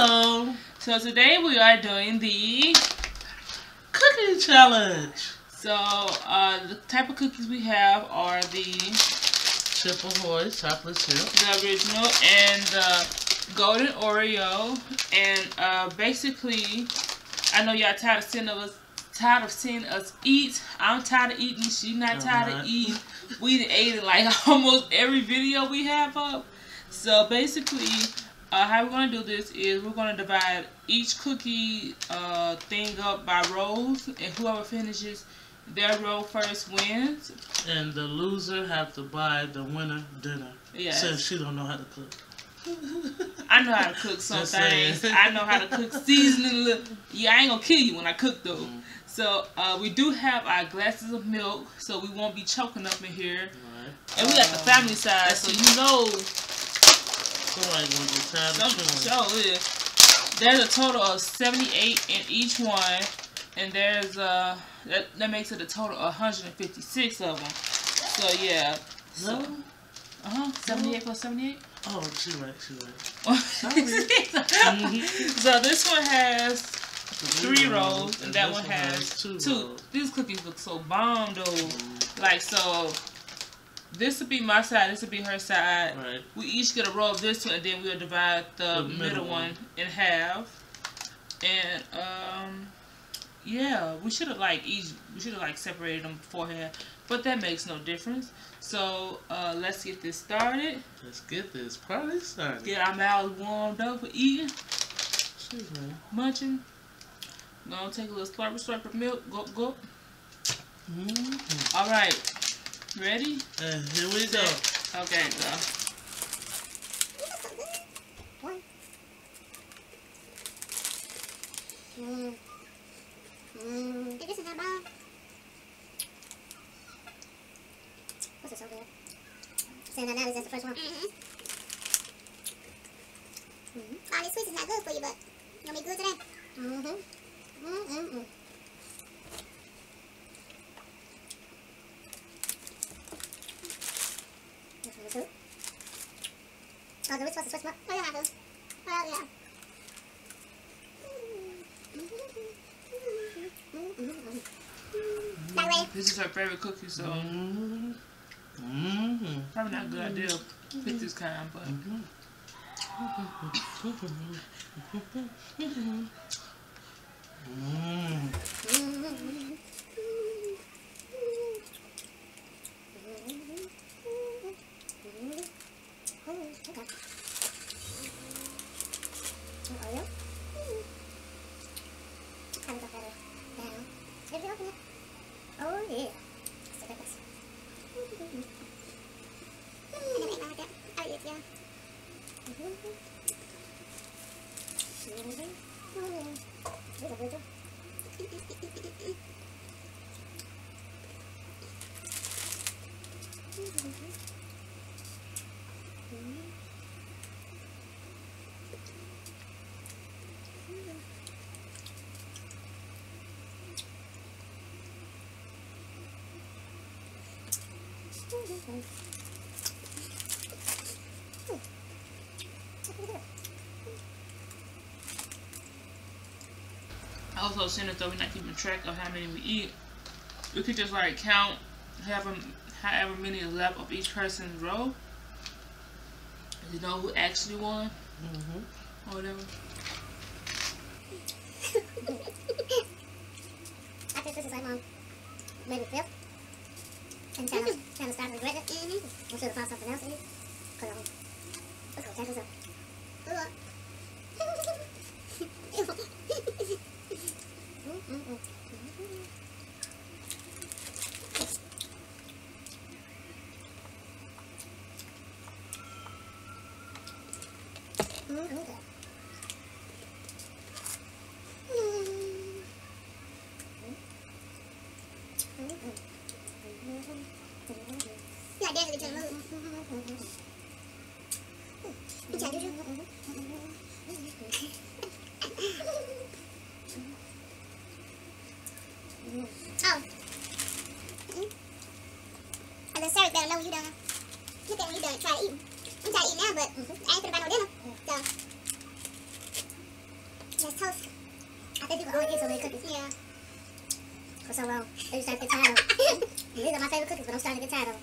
Hello! So today we are doing the cooking challenge. So the type of cookies we have are the Chip Ahoy chocolate chip, the original, and the golden Oreo. And basically, I know y'all tired of seeing us eat. I'm tired of eating. She's not tired of eating. We done ate it like almost every video we have up. So basically, how we're going to do this is we're going to divide each cookie thing up by rows, and whoever finishes their row first wins. And the loser have to buy the winner dinner. Yes. Since she don't know how to cook. I know how to cook some things. I know how to cook seasoning. Yeah, I ain't going to kill you when I cook though. Mm. So we do have our glasses of milk, so we won't be choking up in here. Right. And we got the family size, so you know. There's a total of 78 in each one, and there's that makes it a total of 156 of them. So yeah, so 78 plus 78. Oh, she right. So this one has three rolls, and that one has two. These cookies look so bomb though, like so. This would be my side, this would be her side. Right. We each get a roll of this one, and then we'll divide the middle one in half. And yeah, we should have like separated them beforehand, but that makes no difference. So let's get this started. Let's get this party started. Get our mouths warmed up for eating. Munching. Gonna take a little slurp of milk. Go, go. All right. Ready? And here we go. Okay, go. This is not bad. This is so good. Saying that now is just the first one. All these sweets is not good for you, but you'll be good today. Oh, the wrist was the switch. Oh, yeah, those. Oh, yeah. That way. This is her favorite cookie, so probably not a good idea to pick this kind, but oh yeah. So that was. Also, since though we're not keeping track of how many we eat, we could just like count however many is left of each person's row. You know who actually won, or whatever. I think this is like maybe fifth. And trying to start regret it. I'm sure to find something else in it. Cause let's go check this out. Yeah, definitely to move. Oh. And the service better know you done. Look at when you done, try to eat. I'm trying to eat now, but I ain't gonna buy no dinner. So. for so long. I just started to get tired of them. These are my favorite cookies, but I'm starting to get tired of them.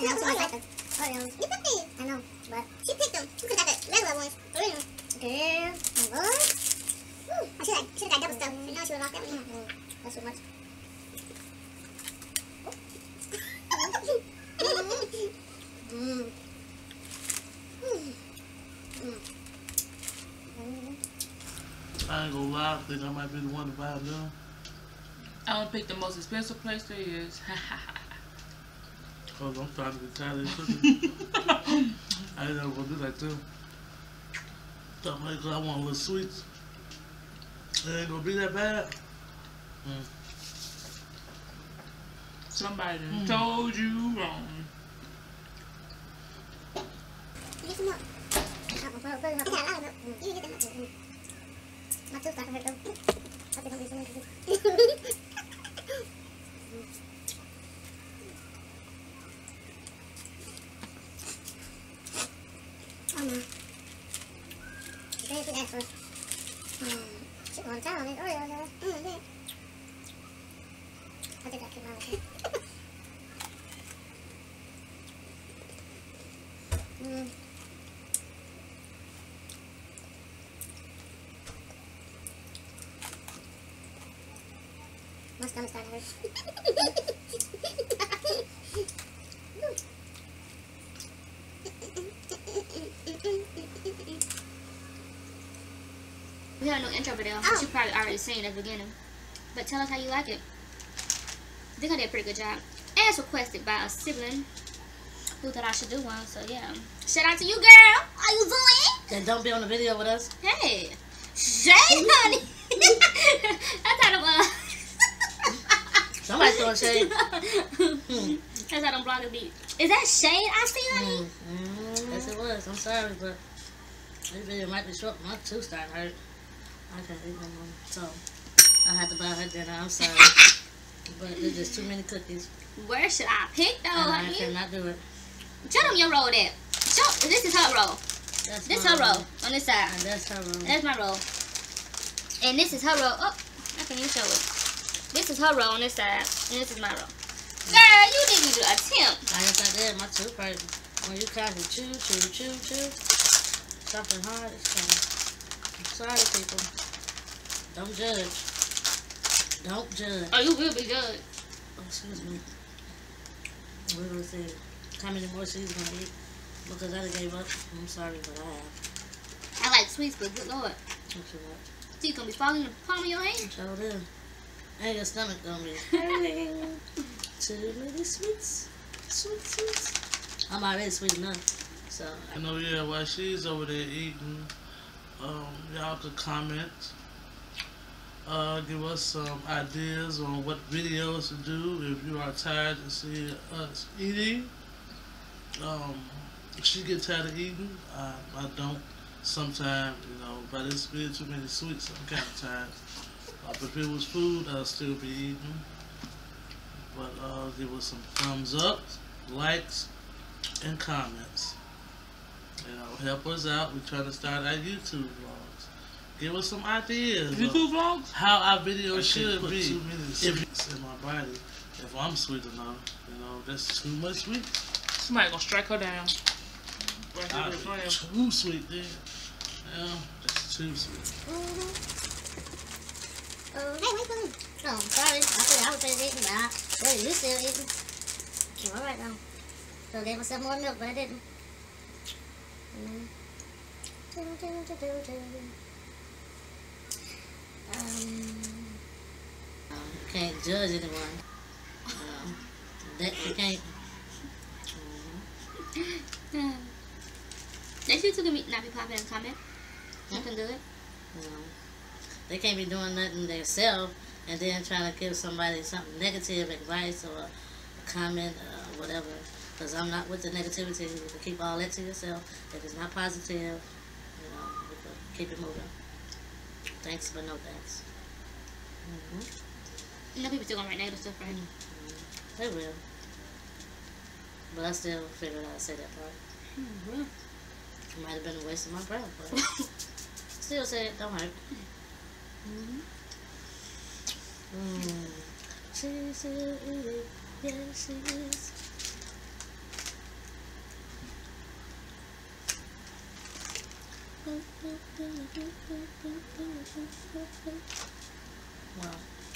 And I also like them. Oreos. You picked these. I know, but she picked them. You could have got the regular ones. Original. Girl, my lord. Woo. I should have got double stuff. You know she would have lost that one. Mm-hmm. That's too much. I ain't gonna lie, I think I might be the one to buy it now. I don't pick the most expensive place there is. Cause I'm trying to get tired of cooking. I ain't never gonna do that too. Cause I want a little sweets. It ain't gonna be that bad. Mm. Somebody told you wrong. You get some milk. You get the milk. My tooth got to hurt though. I think I'm going to be so interested. Oh no. It's very good actually. Chip on top of it. Oreo, yeah. Mm-hmm. I think I came out of it. Mm. My stomach's starting to hurt. We had no intro video, which you probably already seen at the beginning. But tell us how you like it. I think I did a pretty good job. As requested by a sibling who thought I should do one, so yeah. Shout out to you, girl. How you doing? And don't be on the video with us. Hey. Jay, honey. I thought it was. Somebody's throwing shade. That's how them bloggers be. Is that shade I see, honey? Yes, it was. I'm sorry, but this video might be short. My tooth started hurt. I can't eat no more. So, I had to buy her dinner. I'm sorry. But there's just too many cookies. Where should I pick, though, honey? I cannot do it. Show them your roll at. Show, this is her roll. That's this her roll on this side. And that's her roll. And that's my roll. And this is her roll. Oh, I can't even show it. This is her roll on this side, and this is my roll. Girl, you didn't even attempt. I guess I did. My tooth hurt. When you try to chew, something hard, it's kind of... I'm sorry, people. Don't judge. Don't judge. Oh, you will be judged. Oh, excuse me. What do I say? How many more she's gonna eat? Because I done gave up. I'm sorry, but I have. I like sweets, but good lord. Thank you, Lord. So you gonna be falling in the palm of your hand? Sure do. And your stomach gonna be hurting. Too many sweets. Sweets. I'm already sweet enough. So I know, yeah, while she's over there eating, y'all could comment. Give us some ideas on what videos to do if you are tired of seeing us eating. She get tired of eating. I don't. Sometimes, you know, but it's been too many sweets, I'm kind of tired. But if it was food, I'll still be eating. But give us some thumbs up, likes, and comments. You know, help us out. We're trying to start our YouTube vlogs. Give us some ideas. YouTube vlogs? How our videos should be. Too many sweets in my body. If I'm sweet enough, you know, that's too much sweet. Somebody gonna strike her down. Right here too sweet, then. Yeah, that's too sweet. Hey, wait for me. No, I'm sorry. I said I was finished eating, but you still eating. I'm alright now. So I gave myself more milk, but I didn't. You can't judge anyone. That you can't. They should not be popping in comment. You can do it. No. They can't be doing nothing themselves and then trying to give somebody something negative advice or a comment or whatever. Because I'm not with the negativity. You can keep all that to yourself. If it's not positive, you know, you can keep it moving. Thanks, but no thanks. You know, people still gonna write negative stuff, right? They will. But I still figured out how to say that part. It might have been a waste of my breath, but still say it, don't hurt. She's really, yeah, she is. Wow,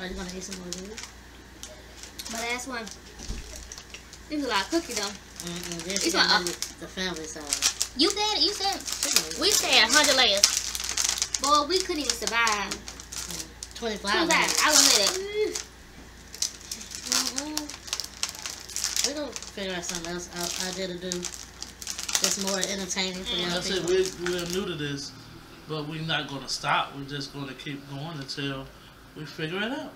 are you gonna eat some more of these? My last one. This is like a cookie though. This is like the family size. You got it. You said we stay 100 layers. Boy, we couldn't even survive. 25. I was with it. We're gonna figure out something else out there to do that's more entertaining for y'all. Like I said, we're new to this, but we're not gonna stop. We're just gonna keep going until we figure it out.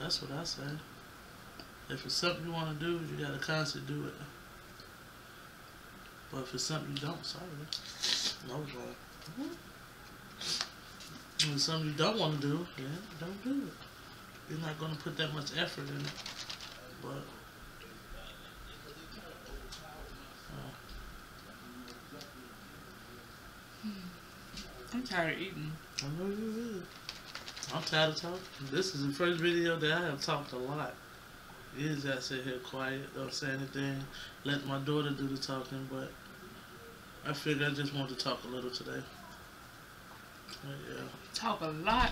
That's what I say. If it's something you wanna do, you gotta constantly do it. But if it's something you don't, sorry. No wrong. If it's something you don't wanna do, yeah, don't do it. You're not gonna put that much effort in it. But I'm tired of eating. I know you really. I'm tired of talking. This is the first video that I have talked a lot. I sit here quiet, don't say anything, let my daughter do the talking, but I figured I just wanted to talk a little today. But yeah. Talk a lot.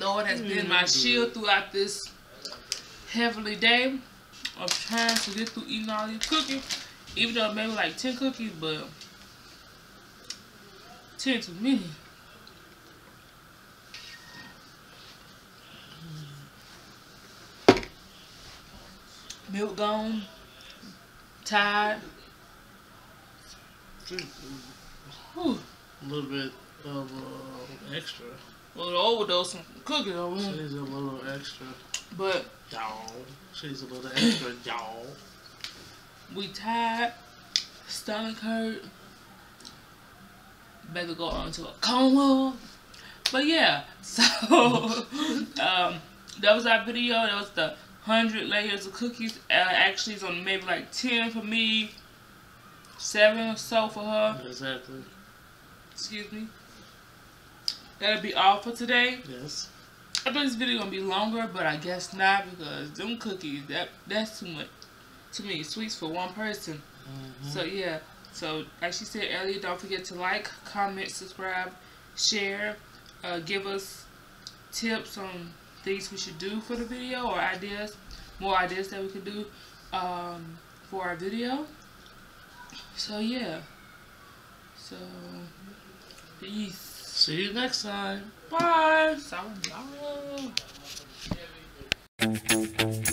Lord has been my shield throughout this heavenly day of trying to get through eating all these cookies, even though maybe like 10 cookies, but 10 too many. Milk gone, tired. Whew. A little bit of extra. A little overdose on cookies. She's a little extra. But y'all, she's a little extra, y'all. We tired, stomach hurt. Better go on to a coma. But yeah, so that was our video. That was the 100 layers of cookies. Actually, it's on maybe like 10 for me, 7 or so for her. Exactly. Excuse me. That'll be all for today. Yes. I thought this video gonna be longer, but I guess not, because them cookies, that's too much. Too many sweets for one person. So yeah. So as she said earlier, don't forget to like, comment, subscribe, share, give us tips on things we should do for the video, or ideas, more ideas that we could do for our video. So yeah. So peace. See you next time. Bye. Sayonara.